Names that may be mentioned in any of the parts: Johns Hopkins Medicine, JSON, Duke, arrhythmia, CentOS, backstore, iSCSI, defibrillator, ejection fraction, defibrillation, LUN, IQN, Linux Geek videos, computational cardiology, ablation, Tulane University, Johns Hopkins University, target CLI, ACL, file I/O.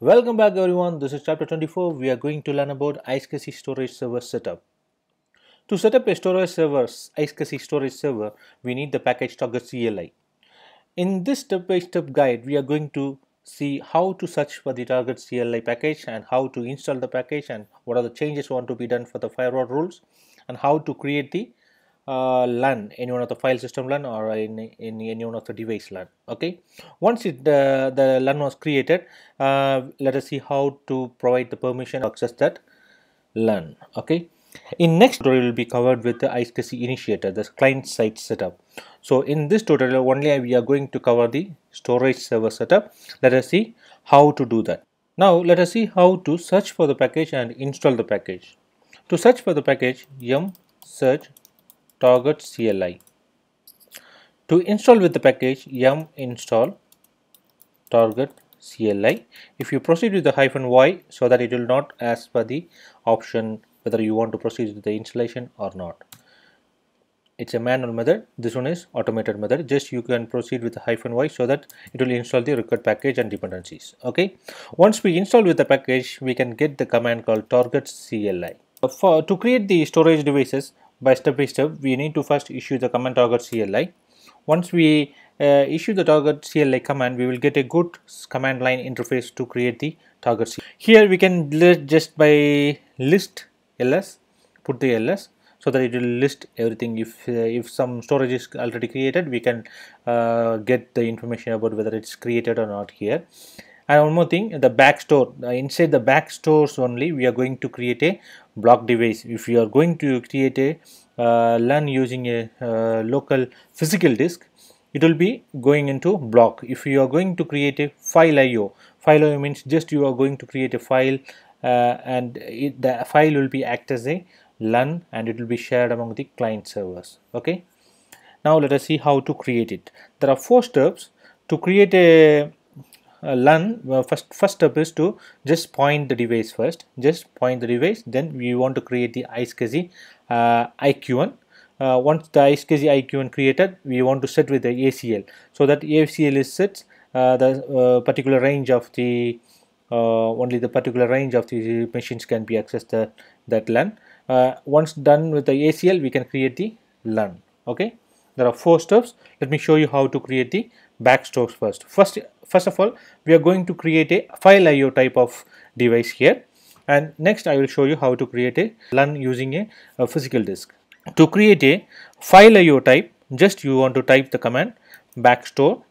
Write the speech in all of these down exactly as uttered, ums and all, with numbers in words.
Welcome back everyone, this is chapter twenty-four. We are going to learn about iSCSI storage server setup. To set up a storage server, iSCSI storage server, we need the package target C L I. In this step-by-step guide, we are going to see how to search for the target C L I package and how to install the package and what are the changes want to be done for the firewall rules and how to create the uh, LUN, any one of the file system LUN or in, in any one of the device LUN. Okay, once it uh, the LUN was created, uh, let us see how to provide the permission to access that LUN. Okay, in next tutorial will be covered with the iSCSI initiator, the client side setup. So in this tutorial only we are going to cover the storage server setup. Let us see how to do that. Now let us see how to search for the package and install the package. To search for the package, yum search target C L I. To install with the package, yum install target C L I. If you proceed with the hyphen y, so that it will not ask for the option whether you want to proceed with the installation or not. It's a manual method, this one is automated method. Just you can proceed with the hyphen y so that it will install the required package and dependencies. Okay, once we install with the package, we can get the command called target C L I. For to create the storage devices by step by step, we need to first issue the command target C L I. Once we uh, issue the target C L I command, we will get a good command line interface to create the target C L I. Here we can just by list ls, put the ls, so that it will list everything. If uh, if some storage is already created, we can uh, get the information about whether it's created or not here. And one more thing, the backstore, uh, inside the backstores only we are going to create a block device. If you are going to create a uh, LUN using a uh, local physical disk, it will be going into block. If you are going to create a file I O, file I O means just you are going to create a file uh, and it, the file will be act as a LUN and it will be shared among the client servers. Okay, now let us see how to create it. There are four steps to create a, a LUN. Well, first first step is to just point the device first, just point the device. Then we want to create the iSCSI uh, I Q N. Uh, once the iSCSI I Q N created, we want to set with the A C L, so that A C L is set uh, the uh, particular range of the uh, only the particular range of the machines can be accessed the, that LUN. Uh, once done with the A C L, we can create the LUN. Okay, there are four steps. Let me show you how to create the backstores first. First, first of all, we are going to create a file I O type of device here, and next I will show you how to create a LUN using a, a physical disk. To create a file I O type, just you want to type the command backstore.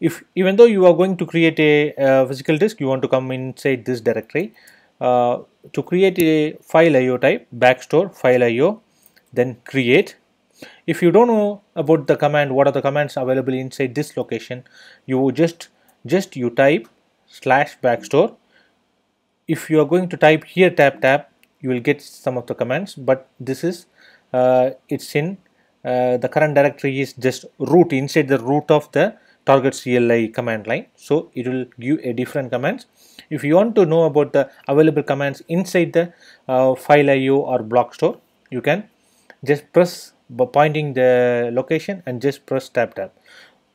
If even though you are going to create a, a physical disk, you want to come inside this directory. Uh, to create a file I O type, backstore file I O, then create. If you don't know about the command, what are the commands available inside this location, you just just you type slash backstore. If you are going to type here tab tab, you will get some of the commands, but this is uh, it's in uh, the current directory is just root, inside the root of the target C L I command line, so it will give a different commands. If you want to know about the available commands inside the uh, file I O or block store, you can just press by pointing the location and just press tab tab.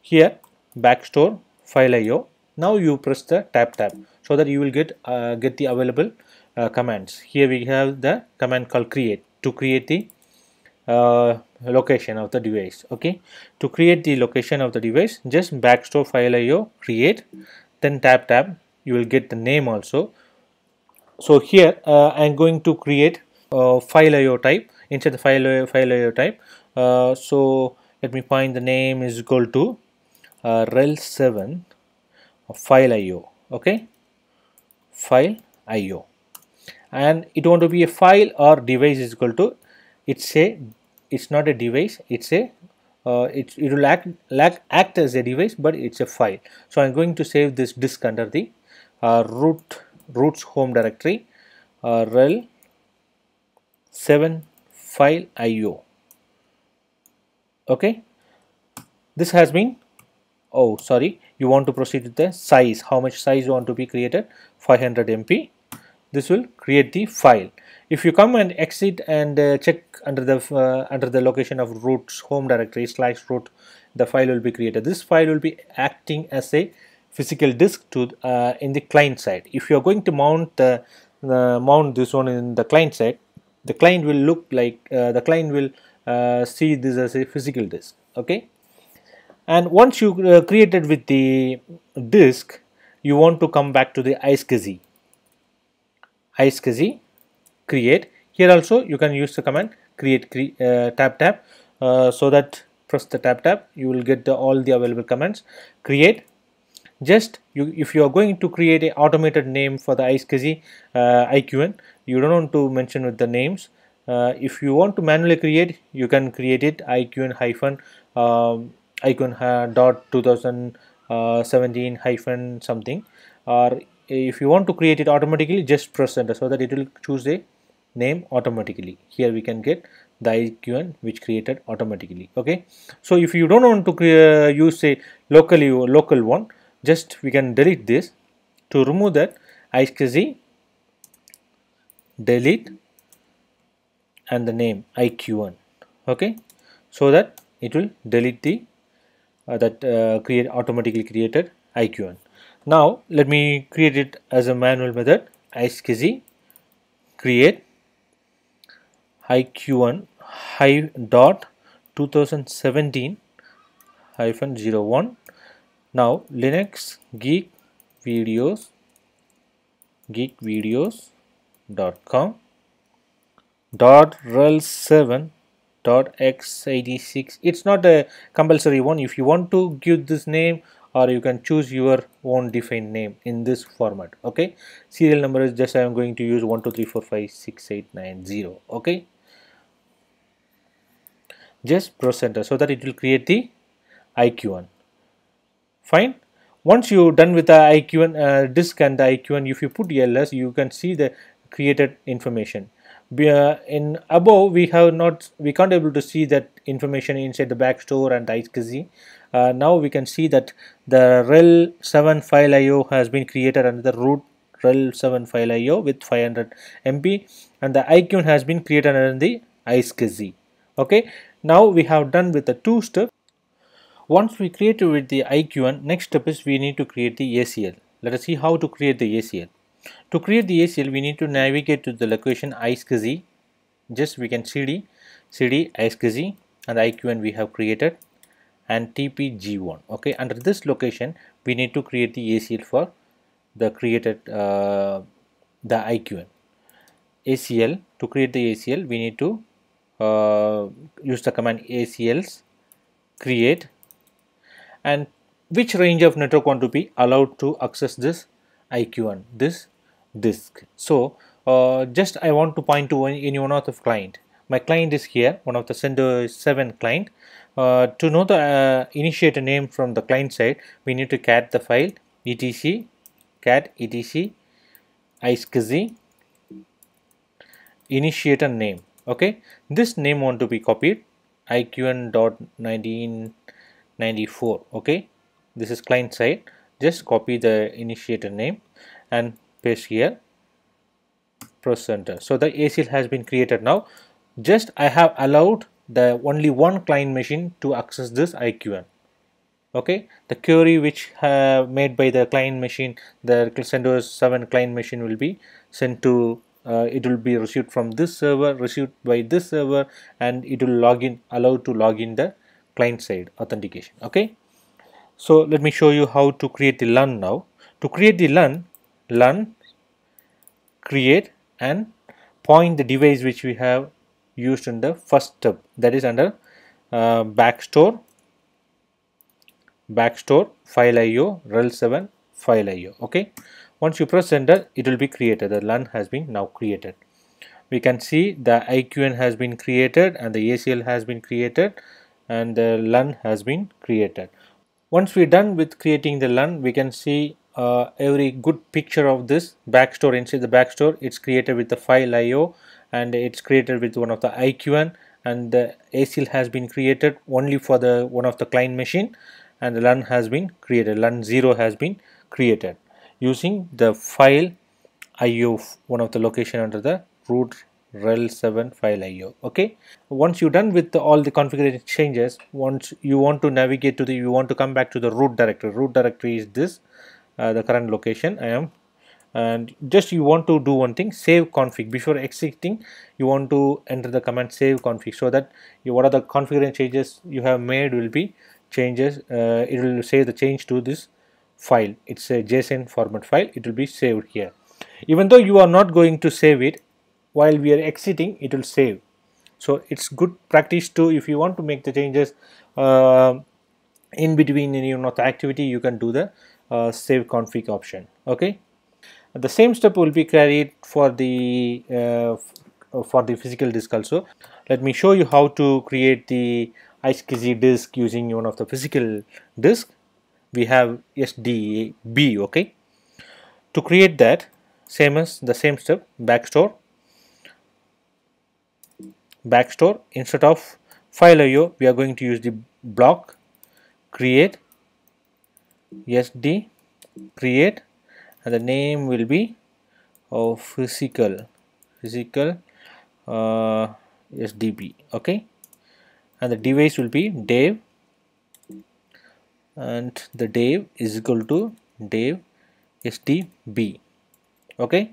Here backstore file I O. Now you press the tab tab, so that you will get uh, get the available uh, commands. Here we have the command called create to create the uh, location of the device. Okay, to create the location of the device, just backstore file I O create, then tab tab. You will get the name also. So here uh, I am going to create a file I O type. Inside the file I O, file I O type, uh, so let me find the name is equal to uh, rel seven file I O. Okay, file I O, and it want to be a file or device is equal to, it's a it's not a device, it's a uh, it, it will act, act as a device, but it's a file. So I'm going to save this disk under the Uh, root roots home directory, uh, rel seven file I O. Okay, this has been, oh sorry, you want to proceed with the size, how much size you want to be created, five hundred M B. This will create the file. If you come and exit and uh, check under the uh, under the location of roots home directory slash root, the file will be created. This file will be acting as a physical disk to uh, in the client side. If you are going to mount the uh, mount this one in the client side, the client will look like uh, the client will uh, see this as a physical disk. Okay, and once you uh, created with the disk, you want to come back to the iSCSI. iSCSI create. Here also you can use the command create cre uh, tab tab. Uh, so that press the tab tab, you will get the, all the available commands. Create. Just you, if you are going to create an automated name for the iSCSI uh, I Q N, you don't want to mention with the names. Uh, if you want to manually create, you can create it I Q N hyphen um, I Q N dot two thousand seventeen hyphen something. Or if you want to create it automatically, just press enter so that it will choose a name automatically. Here we can get the I Q N which created automatically. Okay, so if you don't want to uh, use a locally local one, just we can delete this. To remove that, iSCSI delete and the name I Q N. Okay, so that it will delete the uh, that uh, create automatically created I Q N. Now let me create it as a manual method. iSCSI create I Q N high dot two thousand seventeen hyphen zero one. Now Linux Geek videos geek videos dot com dot rel seven dot x eighty-six. It's not a compulsory one. If you want to give this name, or you can choose your own defined name in this format. Okay, serial number is just I am going to use one two three four five six eight nine zero. Okay, just press enter so that it will create the I Q N. Fine. Once you done with the I Q N uh, disk and the I Q N, if you put L S, you can see the created information. Uh, in above we have not we can't able to see that information inside the backstore and iSCSI. Uh, now we can see that the rel seven file I O has been created under the root rel seven file I O with five hundred M B, and the I Q N has been created under the iSCSI. Okay, now we have done with the two steps. Once we create with the I Q N, next step is we need to create the A C L. Let us see how to create the A C L. To create the A C L, we need to navigate to the location iSCSI. Just we can cd cd iSCSI and I Q N we have created, and T P G one. Okay, under this location we need to create the A C L for the created uh, the I Q N. A C L, to create the A C L we need to uh, use the command A C Ls create, and which range of network want to be allowed to access this I Q N, this disk. So uh, just I want to point to any one of the client. My client is here, one of the CentOS seven client. Uh, to know the uh, initiator name from the client side, we need to cat the file etc cat etc iSCSI initiator name. Okay, this name want to be copied I Q N dot nineteen ninety-four. Okay, this is client side. Just copy the initiator name and paste here, press enter. So the A C L has been created. Now just I have allowed the only one client machine to access this I Q N. Okay, the query which uh, made by the client machine, the CentOS seven client machine, will be sent to uh, it will be received from this server, received by this server, and it will log in, allowed to log in the client side authentication. Okay, so let me show you how to create the L U N now. To create the L U N, L U N create and point the device which we have used in the first step, that is under uh, backstore backstore file I O rel seven file I O. Okay, once you press enter, it will be created. The L U N has been now created. We can see the I Q N has been created and the A C L has been created and the L U N has been created. Once we're done with creating the L U N, we can see uh, every good picture of this backstore. Inside the backstore, it's created with the file I O and it's created with one of the I Q N, and the A C L has been created only for the one of the client machine, and the L U N has been created. L U N zero has been created using the file I O, one of the location under the root rel seven file I O. Okay, once you're done with the, all the configuration changes, once you want to navigate to the you want to come back to the root directory. Root directory is this uh, the current location I am. And just you want to do one thing, save config. Before exiting, you want to enter the command save config, so that you, what are the configuration changes you have made will be changes. Uh, it will save the change to this file. It's a JSON format file. It will be saved here. Even though you are not going to save it while we are exiting, it will save. So it's good practice to, if you want to make the changes uh, in between any of the activity, you can do the uh, save config option. Okay. The same step will be carried for the uh, for the physical disk also. Let me show you how to create the iSCSI disk using one of the physical disk. We have S D B. Okay. To create that, same as the same step, backstore. Backstore instead of file I O, we are going to use the block create S D create, and the name will be of physical physical uh, S D B. Okay, and the device will be dev, and the dev is equal to dev S D B. Okay.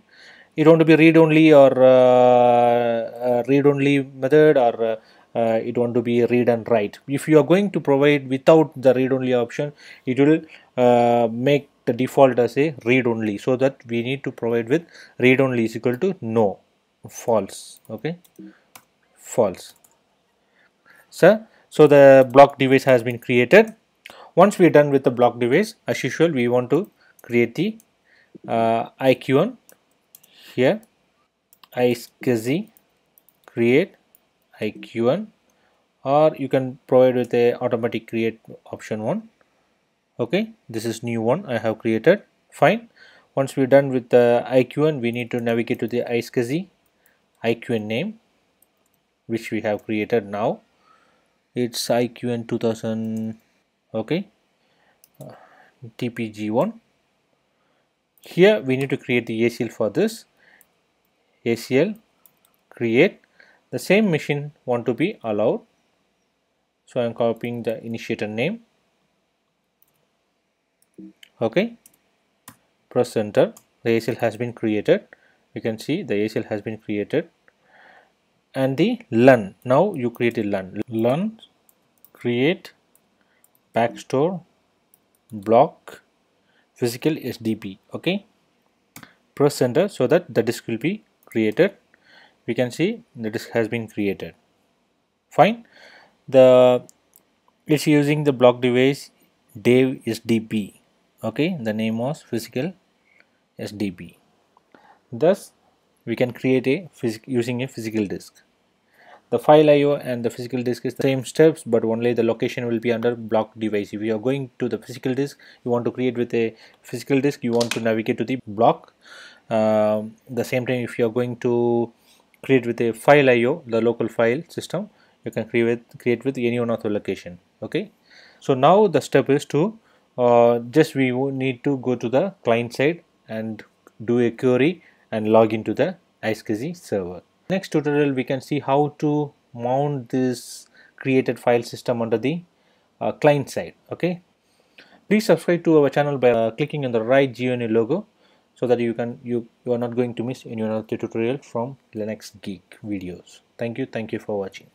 It want to be read-only or uh, read-only method, or uh, it want to be read and write. If you are going to provide without the read-only option, it will uh, make the default as a read-only, so that we need to provide with read-only is equal to no, false. Okay, false. So, so the block device has been created. Once we are done with the block device, as usual, we want to create the uh, I Q N. Here iSCSI create I Q N, or you can provide with a automatic create option one. Okay, this is new one I have created. Fine. Once we're done with the I Q N, we need to navigate to the iSCSI I Q N name, which we have created now. It's I Q N two thousand. Okay, uh, T P G one. Here we need to create the A C L for this. A C L create, the same machine want to be allowed, so I am copying the initiator name. Okay, press enter. The A C L has been created. You can see the A C L has been created, and the L U N. Now you create a L U N. L U N create backstore block physical S D B. Okay, press enter, so that the disk will be created. We can see the disk has been created. Fine. The it's using the block device dev S D B. Okay, the name was physical S D B. Thus, we can create a physical using a physical disk. The file I O and the physical disk is the same steps, but only the location will be under block device. If you are going to the physical disk, you want to create with a physical disk, you want to navigate to the block. Uh, the same time, if you are going to create with a file I O, the local file system, you can create with, create with any one of the location. Okay. So now the step is to uh, just we need to go to the client side and do a query and log into the iSCSI server. Next tutorial, we can see how to mount this created file system under the uh, client side. Okay, please subscribe to our channel by uh, clicking on the right G N A logo, so that you can you you are not going to miss any other tutorial from Linux Geek videos. Thank you, thank you for watching.